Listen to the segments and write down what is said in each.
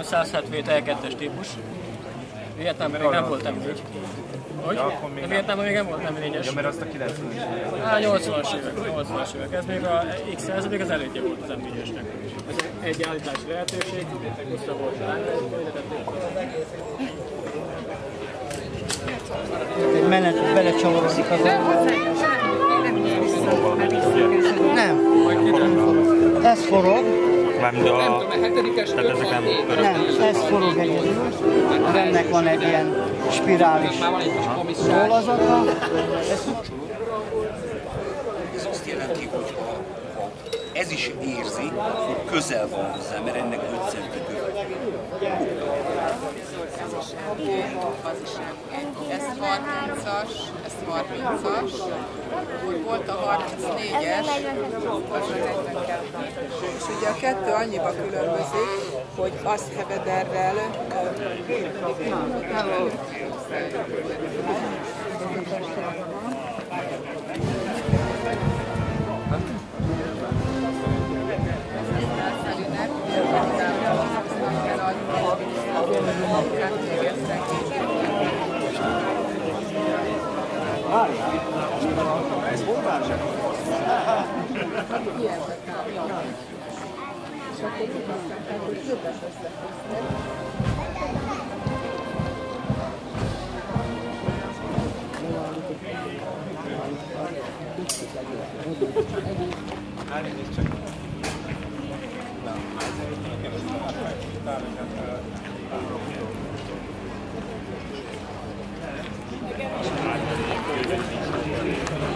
hiszem 177 L2-es típus. Vietnámban még nem volt M4. Hogy? De Vietnámban még nem volt M4-es. Ja, mert azt a 90-es. Á, 80-as évek. Ez még a X100, még az elődje volt az M4-esnek. Ez egy állítási lehetőség, vissza volt rá. Egy menet belecsomorozik az nem. Ez forog. Nem tudom, a hetedikes nem, ez forog egyedül. Ennek van egy ilyen spirális tollazata. Ez azt jelenti, hogy ez is érzi, hogy közel van hozzá, mert ennek 5 centiméter. Ez 30-as, ez 30-as, volt a 34-es, most a 40-es. És ugye a kettő annyiba különbözik, hogy azt hevederrel...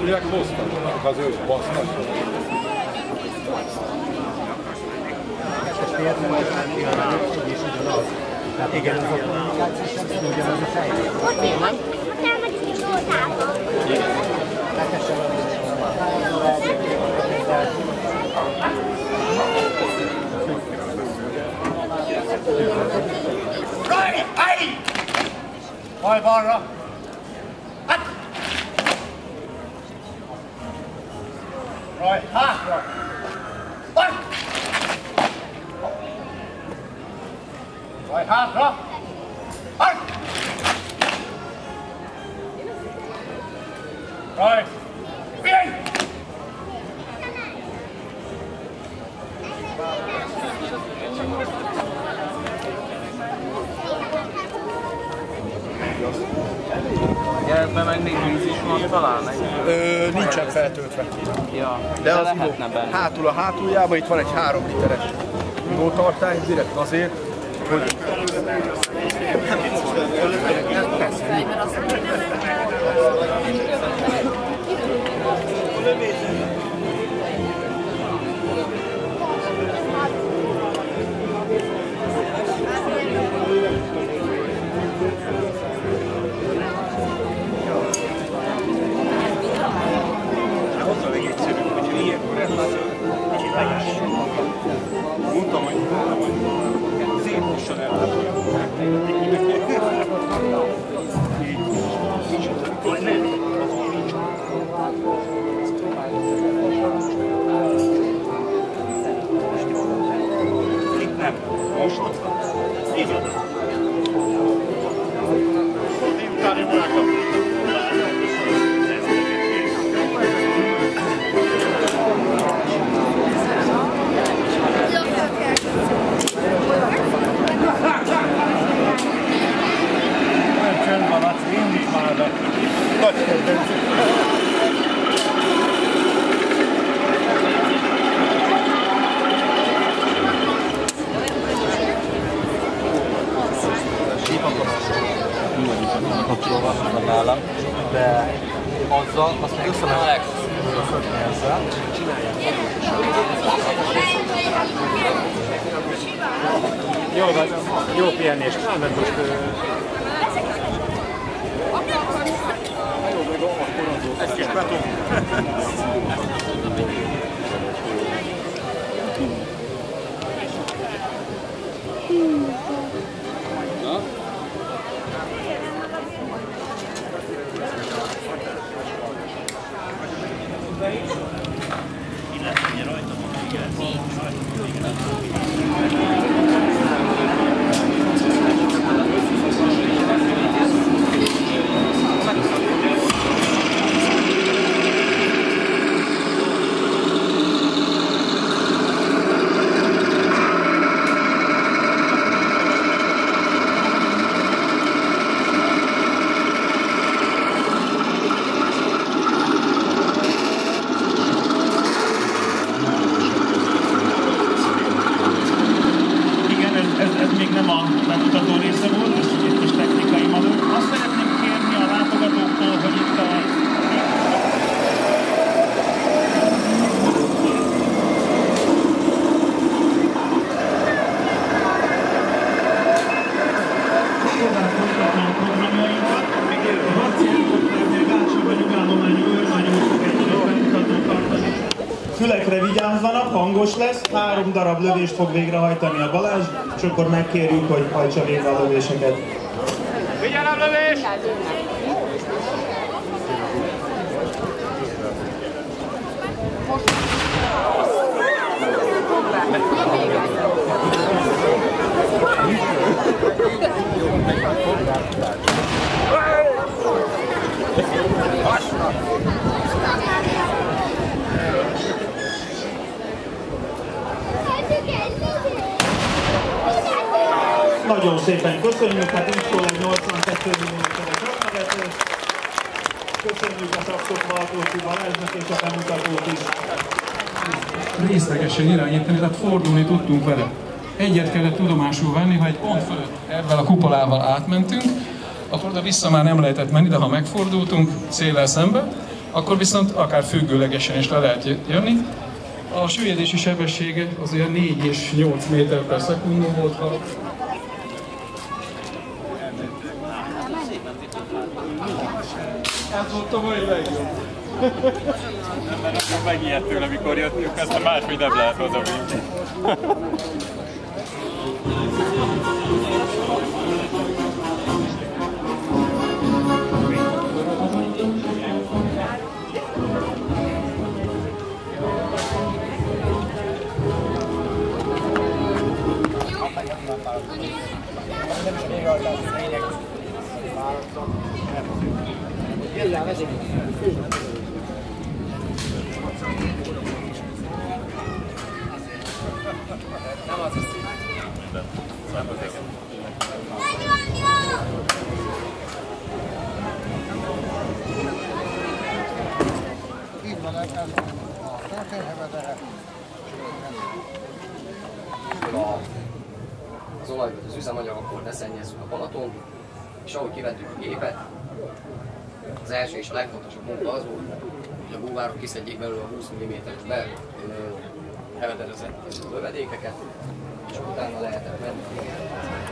Ugye hoztatnak az ő basztatnak. És miért nem az állítják, hogy is ugyanaz? Tehát igen, az a kommunikáció sem ugyanaz a fejlődés. Ott mi vagy? Ott elmegyünk is voltában. Igen. Lekesen van. Rajni! Állj! Hajj balra! Raj, hátra! Raj! Raj, hátra! Raj! Raj! Figyelj! Ebben meg még víz is van talán? Nincsen feltöltve. Ja, de az lehetne benne. Hátul a hátuljában itt van egy 3 literes tartály, direkt azért, hogy... Illetve rajta van, igen. bemutató része volt, és itt is technikai madó. Azt szeretném kérni a látogatóktól, hogy itt a... Tovább folytatni a programjainkat. A harciánkoknál még Ácsa vagyok állományú őrnagyók egyre bemutató tartani. Fülekre vigyázzanak, hangos lesz, 3 darab lövést fog végrehajtani a Balázs, és akkor megkérjük, hogy hajtsa végre a lövéseket. Figyelem, lövés! Nagyon szépen köszönjük, hát úgy szól, hogy 82 milliméteres raknevetőt. Köszönjük a sakkot Baltóci Balázsnak és a bemutatót is. Részlegesen irányítani, tehát fordulni tudtunk vele. Egyet kellett tudomásul venni, ha egy pont fölött ebben a kupolával átmentünk, akkor oda vissza már nem lehetett menni, de ha megfordultunk széllel szembe, akkor viszont akár függőlegesen is le lehet jönni. A süllyedési sebessége azért 4 és 8 méter per szekundum volt. Ez volt a mai legjobb. Nem, mert akkor megijedt tőle, amikor jöttünk, aztán máshogy nem lehet hazavívni. Az olajból az üzemanyagokkal leszennyezzük a Balaton, és ahogy kivettük a gépet, az első és a legfontosabb munka az volt, hogy a búvárok kiszedjék belőle a 20 mm-es hevedelezett lövedékeket, és utána lehetett menni.